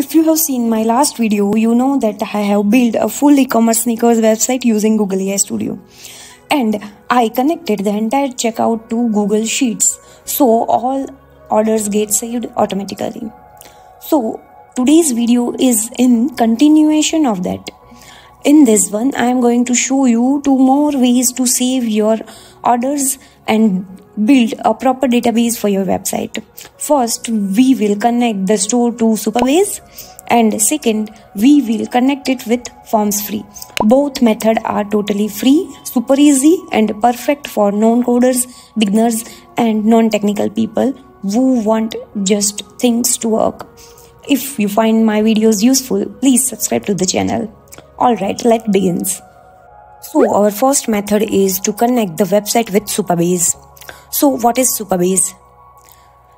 If you have seen my last video, you know that I have built a full e-commerce sneakers website using Google AI Studio. And I connected the entire checkout to Google Sheets, so all orders get saved automatically. So today's video is in continuation of that. In this one, I am going to show you 2 more ways to save your orders and build a proper database for your website. First, we will connect the store to Supabase, and second, we will connect it with Formspree. Both methods are totally free, super easy, and perfect for non-coders, beginners, and non-technical people who want just things to work. If you find my videos useful, please subscribe to the channel. Alright, let's begin. So our first method is to connect the website with Supabase. So what is Supabase?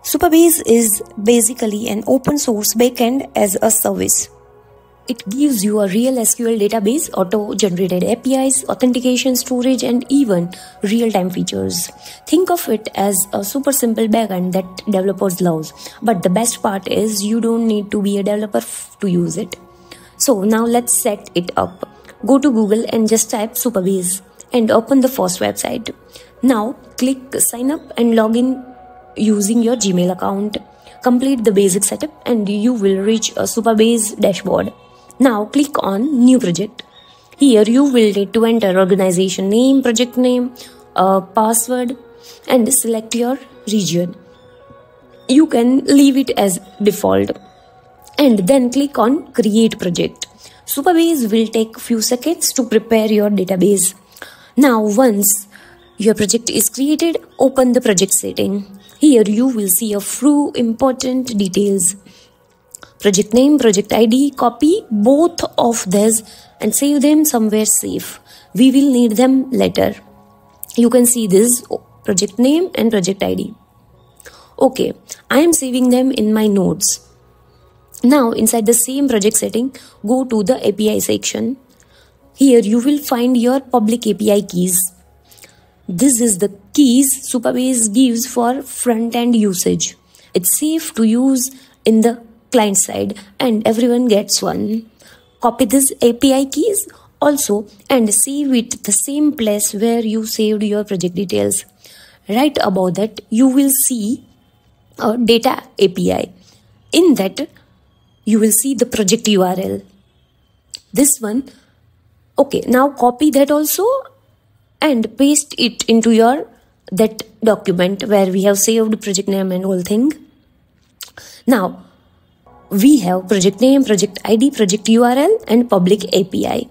Supabase is basically an open source backend as a service. It gives you a real SQL database, auto-generated APIs, authentication, storage, and even real-time features. Think of it as a super simple backend that developers love. But the best part is you don't need to be a developer to use it. So now let's set it up. Go to Google and just type Supabase and open the first website. Now click sign up and log in using your Gmail account. Complete the basic setup and you will reach a Supabase dashboard. Now click on new project. Here you will need to enter organization name, project name, password, and select your region. You can leave it as default and then click on create project. Supabase will take few seconds to prepare your database. Now once your project is created, open the project setting. Here you will see a few important details. Project name, project ID, copy both of these and save them somewhere safe. We will need them later. You can see this project name and project ID. Okay, I am saving them in my notes. Now inside the same project setting, go to the API section. Here you will find your public API keys. This is the keys Supabase gives for front-end usage. It's safe to use in the client side and everyone gets one. Copy this API keys also and save it the same place where you saved your project details. Right above that, you will see a data API. In that, you will see the project URL. This one. Okay, now copy that also and paste it into your that document where we have saved project name and whole thing. Now we have project name, project ID, project URL, and public API.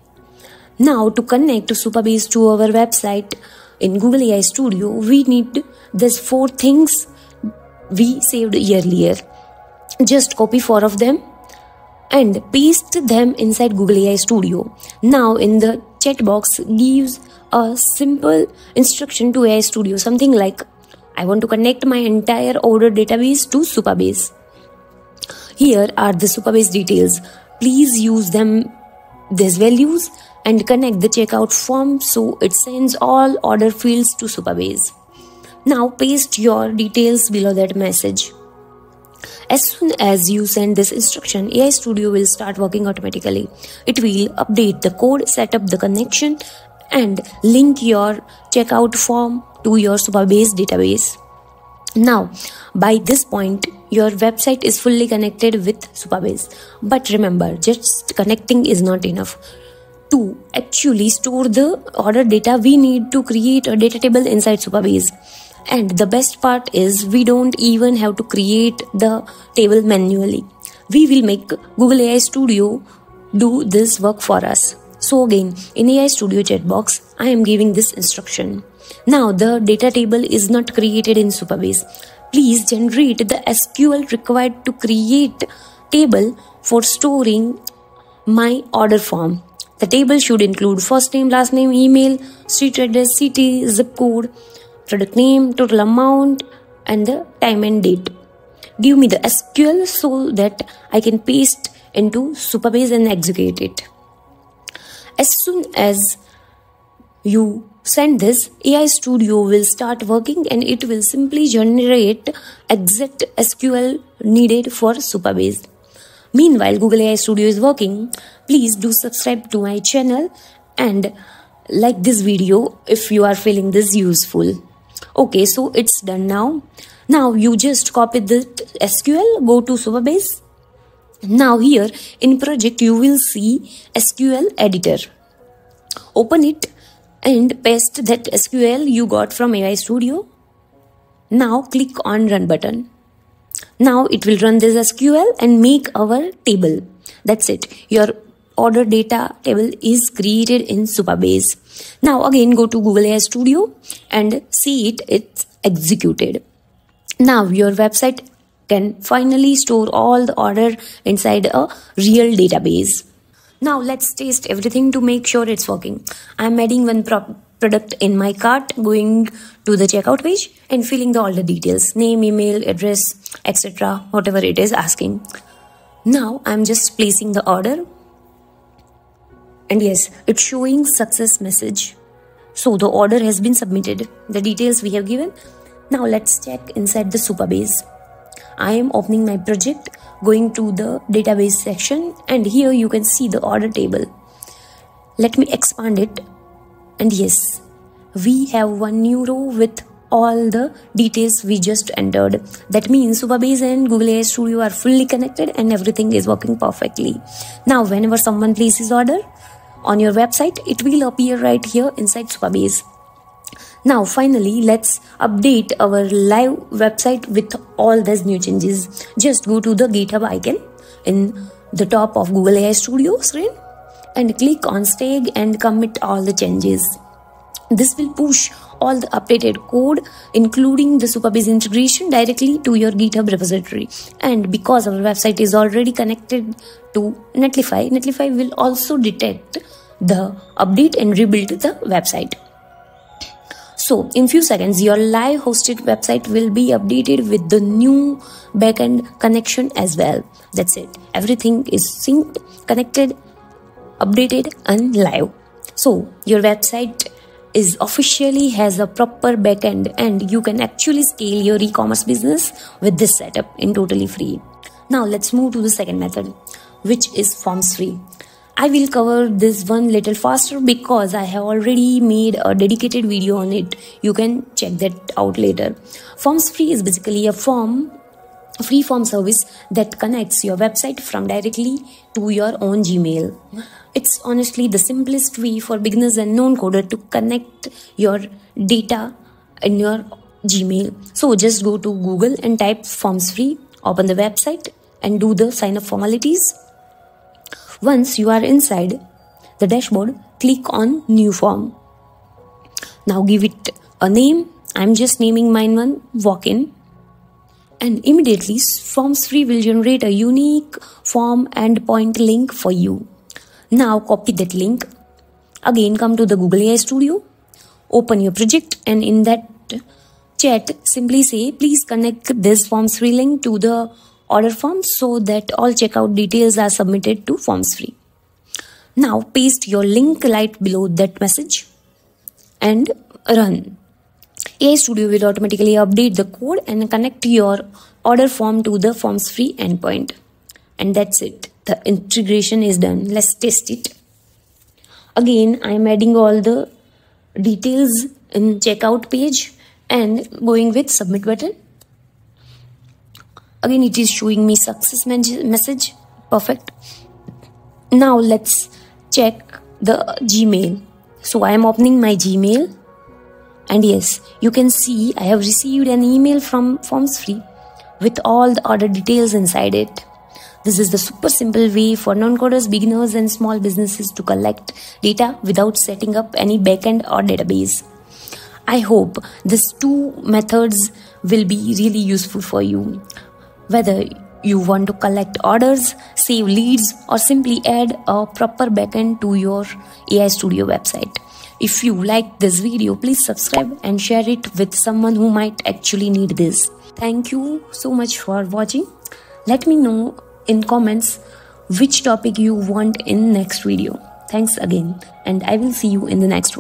Now to connect to Supabase to our website in Google AI Studio, we need these 4 things we saved earlier. Just copy 4 of them and paste them inside Google AI Studio. Now in the chat box gives a simple instruction to AI Studio, something like, I want to connect my entire order database to Supabase. Here are the Supabase details. Please use them, these values, and connect the checkout form so it sends all order fields to Supabase. Now paste your details below that message. As soon as you send this instruction, AI Studio will start working automatically. It will update the code, set up the connection, and link your checkout form to your Supabase database. Now, by this point, your website is fully connected with Supabase. But remember, just connecting is not enough. To actually store the order data, we need to create a data table inside Supabase. And the best part is we don't even have to create the table manually. We will make Google AI Studio do this work for us. So again, in AI Studio chat box, I am giving this instruction. Now the data table is not created in Supabase. Please generate the SQL required to create table for storing my order form. The table should include first name, last name, email, street address, city, zip code, product name, total amount, and the time and date. Give me the SQL so that I can paste into Supabase and execute it. As soon as you send this, AI Studio will start working and it will simply generate exact SQL needed for Supabase. Meanwhile, Google AI Studio is working. Please do subscribe to my channel and like this video if you are feeling this useful. Okay, so it's done now. Now you just copy the SQL, go to Supabase. Now here in project you will see SQL editor. Open it and paste that SQL you got from AI Studio. Now click on run button. Now it will run this SQL and make our table. That's it. Your order data table is created in Supabase. Now again go to Google AI Studio and see it's executed. Now your website can finally store all the order inside a real database. Now let's test everything to make sure it's working. I'm adding one product in my cart, going to the checkout page and filling all the details, name, email, address, etc. whatever it is asking. Now I'm just placing the order. And yes, it's showing success message. So the order has been submitted. The details we have given. Now let's check inside the Supabase. I am opening my project, going to the database section, and here you can see the order table. Let me expand it, and yes, we have one new row with all the details we just entered. That means Supabase and Google AI Studio are fully connected and everything is working perfectly. Now whenever someone places order on your website, it will appear right here inside Supabase. Now finally, let's update our live website with all these new changes. Just go to the GitHub icon in the top of Google AI Studio screen and click on save and commit all the changes. This will push all the updated code, including the Supabase integration, directly to your GitHub repository. And because our website is already connected to Netlify, Netlify will also detect the update and rebuild the website. So in few seconds, your live hosted website will be updated with the new backend connection as well. That's it. Everything is synced, connected, updated and live. So your website is officially has a proper backend and you can actually scale your e-commerce business with this setup in totally free. Now let's move to the second method, which is Formspree. I will cover this one little faster because I have already made a dedicated video on it. You can check that out later. Formspree is basically a free form service that connects your website from directly to your own Gmail. It's honestly the simplest way for beginners and non-coder to connect your data in your Gmail. So just go to Google and type Formspree, open the website and do the sign up formalities. Once you are inside the dashboard, click on new form. Now give it a name. I'm just naming mine one walk-in. And immediately Formspree will generate a unique form and point link for you. Now copy that link. Again come to the Google AI Studio. Open your project and in that chat simply say, please connect this Formspree link to the order form so that all checkout details are submitted to Formspree. Now paste your link right below that message and run. AI Studio will automatically update the code and connect your order form to the Formspree endpoint. And that's it. The integration is done. Let's test it. Again, I am adding all the details in checkout page and going with submit button. Again, it is showing me success message. Perfect. Now let's check the Gmail. So I am opening my Gmail. And yes, you can see I have received an email from Formspree with all the order details inside it. This is the super simple way for non-coders, beginners and small businesses to collect data without setting up any backend or database. I hope these two methods will be really useful for you. Whether you want to collect orders, save leads, or simply add a proper backend to your AI Studio website. If you like this video, please subscribe and share it with someone who might actually need this. Thank you so much for watching. Let me know in comments which topic you want in next video. Thanks again, and I will see you in the next one.